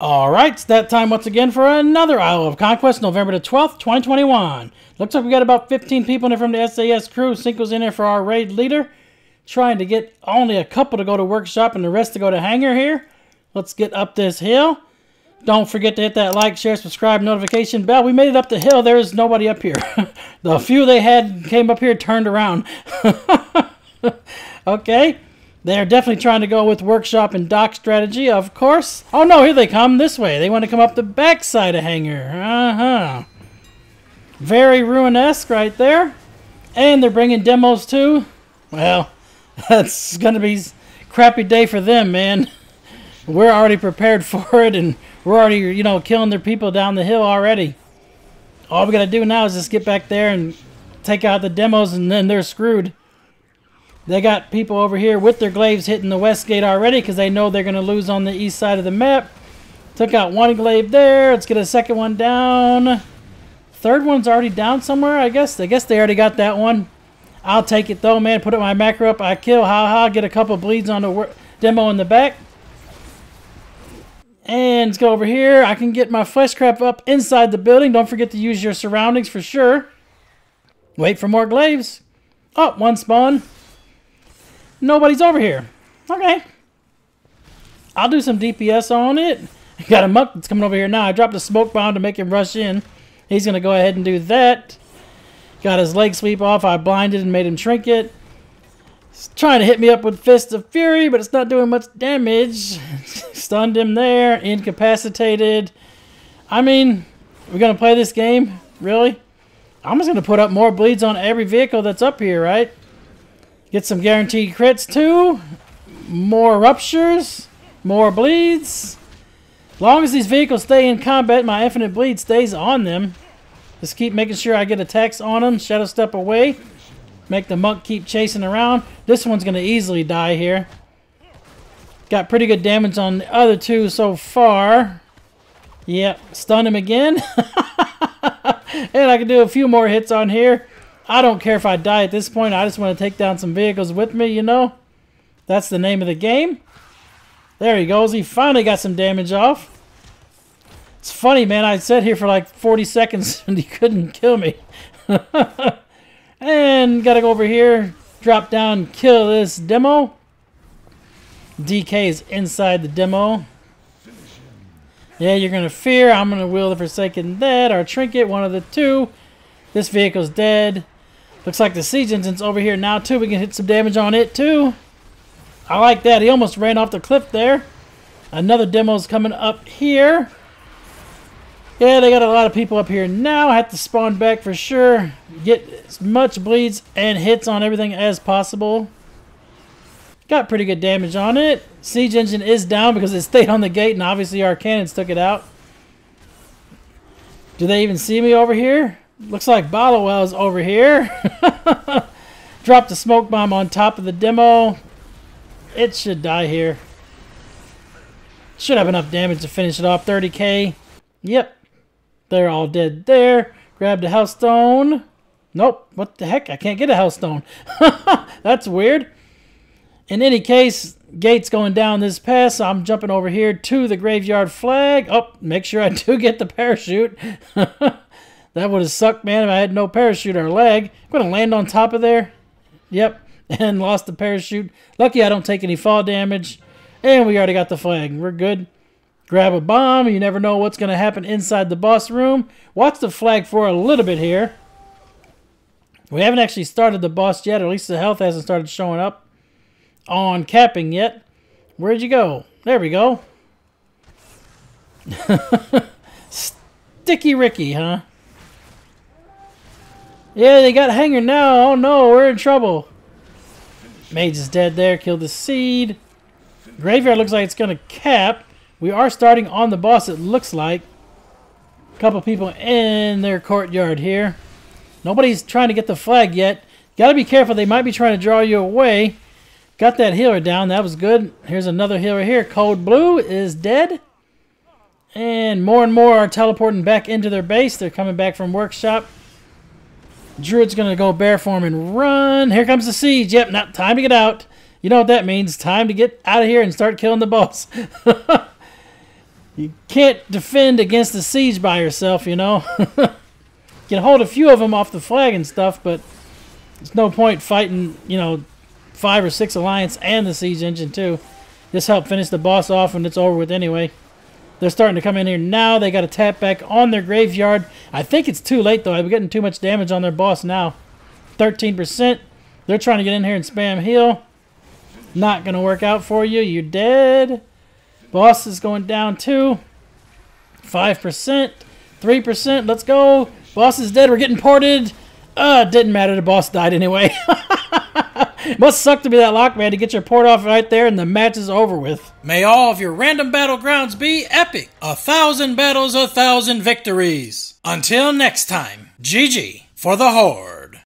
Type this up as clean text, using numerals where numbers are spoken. All right, it's that time once again for another Isle of Conquest, November the 12th, 2021. Looks like we got about 15 people in there from the SAS crew. Cinco's in there for our raid leader. Trying to get only a couple to go to Workshop and the rest to go to Hangar here. Let's get up this hill. Don't forget to hit that like, share, subscribe, notification bell. We made it up the hill. There is nobody up here. The few they had came up here, turned around. Okay. They're definitely trying to go with Workshop and dock strategy, of course. Oh no, here they come this way. They want to come up the backside of Hangar. Very ruinesque right there. And they're bringing demos too. Well, that's going to be a crappy day for them, man. We're already prepared for it, and we're already, you know, killing their people down the hill already. All we got to do now is just get back there and take out the demos, and then they're screwed. They got people over here with their glaives hitting the west gate already because they know they're going to lose on the east side of the map. Took out one glaive there. Let's get a second one down. Third one's already down somewhere, I guess. I guess they already got that one. I'll take it though, man. Put up my macro up. I kill. Ha-ha. Get a couple bleeds on the demo in the back. And let's go over here. I can get my flesh crap up inside the building. Don't forget to use your surroundings for sure. Wait for more glaives. Oh, one spawn. Nobody's over here. Okay. I'll do some DPS on it. Got a muck that's coming over here now. I dropped a smoke bomb to make him rush in. He's going to go ahead and do that. Got his leg sweep off. I blinded and made him shrink it. He's trying to hit me up with Fist of Fury, but it's not doing much damage. Stunned him there. Incapacitated. I mean, we're going to play this game? Really? I'm just going to put up more bleeds on every vehicle that's up here, right? Get some guaranteed crits too. More ruptures. More bleeds. As long as these vehicles stay in combat, my infinite bleed stays on them. Just keep making sure I get attacks on them. Shadow step away. Make the monk keep chasing around. This one's going to easily die here. Got pretty good damage on the other two so far. Yep. Stun him again. And I can do a few more hits on here. I don't care if I die at this point. I just want to take down some vehicles with me, you know. That's the name of the game. There he goes. He finally got some damage off. It's funny, man. I sat here for like 40 seconds and he couldn't kill me. And got to go over here, drop down, kill this demo. DK is inside the demo. Yeah, you're going to fear. I'm going to will the Forsaken Dead or Trinket, one of the two. This vehicle's dead. Looks like the Siege Engine's over here now, too. We can hit some damage on it, too. I like that. He almost ran off the cliff there. Another demo's coming up here. Yeah, they got a lot of people up here now. I have to spawn back for sure. Get as much bleeds and hits on everything as possible. Got pretty good damage on it. Siege Engine is down because it stayed on the gate, and obviously our cannons took it out. Do they even see me over here? Looks like Ballowell's over here. Dropped a smoke bomb on top of the demo. It should die here. Should have enough damage to finish it off. 30k. Yep. They're all dead there. Grabbed a hellstone. Nope. What the heck? I can't get a hellstone. That's weird. In any case, gate's going down this pass, so I'm jumping over here to the graveyard flag. Oh, make sure I do get the parachute. That would have sucked, man, if I had no parachute or leg. I'm going to land on top of there. Yep, and lost the parachute. Lucky I don't take any fall damage. And we already got the flag. We're good. Grab a bomb. You never know what's going to happen inside the boss room. Watch the flag for a little bit here. We haven't actually started the boss yet, or at least the health hasn't started showing up on capping yet. Where'd you go? There we go. Sticky Ricky, huh? Yeah, they got Hangar now. Oh no, we're in trouble. Mage is dead there. Killed the seed. Graveyard looks like it's going to cap. We are starting on the boss, it looks like. A couple people in their courtyard here. Nobody's trying to get the flag yet. Got to be careful. They might be trying to draw you away. Got that healer down. That was good. Here's another healer here. Cold Blue is dead. And more are teleporting back into their base. They're coming back from Workshop. Druid's going to go bear form and run. Here comes the siege. Yep, now time to get out. You know what that means. Time to get out of here and start killing the boss. You can't defend against the siege by yourself, you know. You can hold a few of them off the flag and stuff, but there's no point fighting, you know, 5 or 6 alliance and the siege engine too. This helped finish the boss off when it's over with anyway. They're starting to come in here now. They got to tap back on their graveyard. I think it's too late though. I'm getting too much damage on their boss now. 13%. They're trying to get in here and spam heal. Not going to work out for you. You're dead. Boss is going down too. 5%. 3%. Let's go. Boss is dead. We're getting ported. Didn't matter. The boss died anyway. Must suck to be that lock man to get your port off right there and the match is over with. May all of your random battlegrounds be epic. 1,000 battles, 1,000 victories. Until next time, GG for the Horde.